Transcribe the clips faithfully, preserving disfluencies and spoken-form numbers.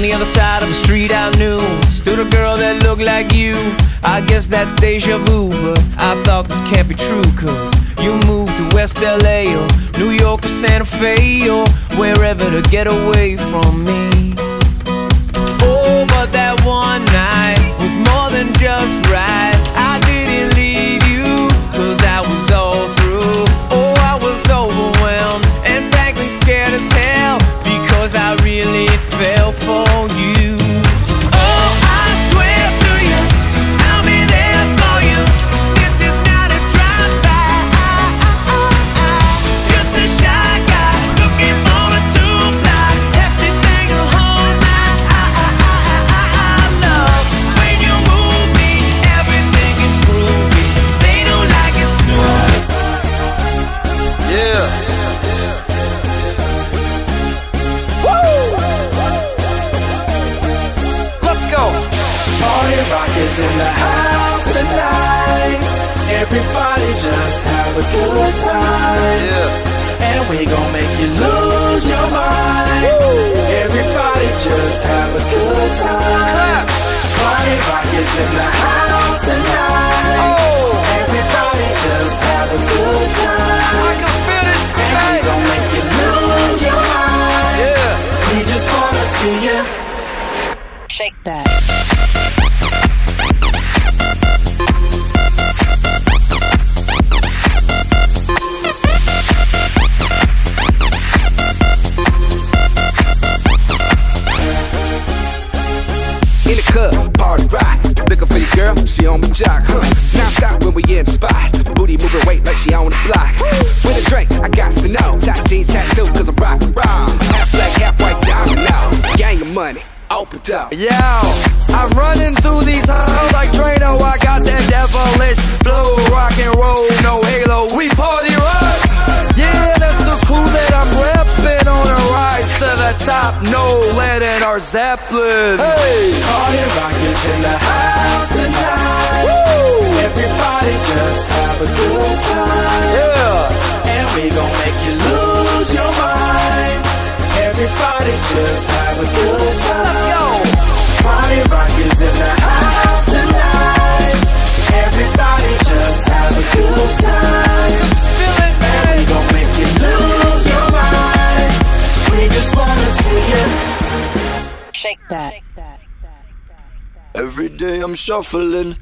On the other side of a street I knew stood a girl that looked like you. I guess that's deja vu, but I thought this can't be true, cause you moved to West L A or New York or Santa Fe or wherever to get away from me. Oh, but that one night was more than just right. I didn't leave you, cause I was all through. Oh, I was overwhelmed and frankly scared as hell, because I really fell for you. Oh, I swear to you, I'll be there for you. This is not a drive-by. Just a shy guy looking for a two-fly, hefty thing to hold my love. When you move me, everything is groovy. They don't like it soon. Yeah. Party rockers in the house tonight. Everybody just have a good time, yeah. And we gon' make you lose your mind. Woo. Everybody just have a good time. Clap. Party rockers in the house tonight. Oh. Everybody just have a good time. I can feel this. And we gon' make you lose your mind. Yeah. We just wanna see you shake that. Party rock, looking for your girl, she on my jock, huh? Non-stop when we in the spot, booty moving weight like she on the block. With a drink, I got to know, top jeans tattoo, cause I'm rock and roll. Half black, half white, diamond now, gang of money, opened up. Yo, I'm running through these halls like Drano, I got that devilish flow, rock and roll, no halo, we party rock. Yeah, that's the crew that I'm reppin', on a rise to the top, no lead in our Zeppelin. Hey, party rockers in the house tonight. Woo. Everybody just have a good time. Yeah, and we gon' make you lose your mind. Everybody just have a good time. Let's go. Party rockers in the house tonight. Everybody just have a good time. We gon' make you lose your mind. We just wanna see you shake that. Every day I'm shuffling.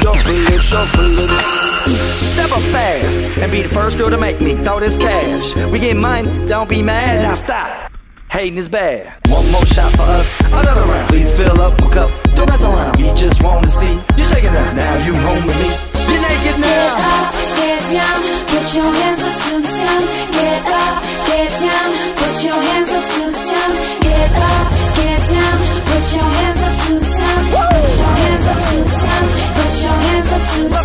Shuffling, shuffling. Step up fast and be the first girl to make me throw this cash. We get mine, don't be mad. Now stop, hating is bad. One more shot for us, another round. Please fill up my cup, don't mess around. We just wanna see you shaking up. Now you home with me, you're naked now. Get up, get down, put your hands up to the sun. Get up, get down, put your hands up to the sun. Get up, get down, put your hands up to the sun. Put your hands up to the sun. Put your hands up to the sun.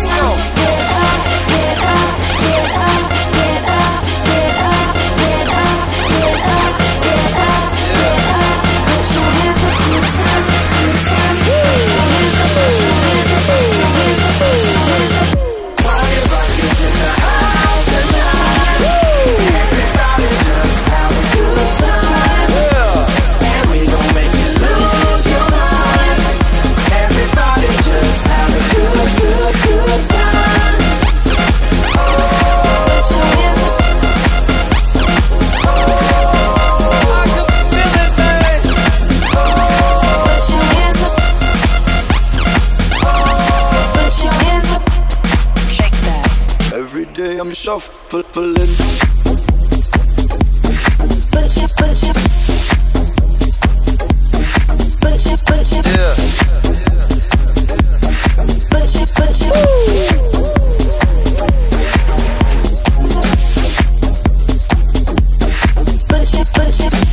Shuffling. Put your, put your, put your, put your, yeah. Put your, put your, woo. Put your, put your.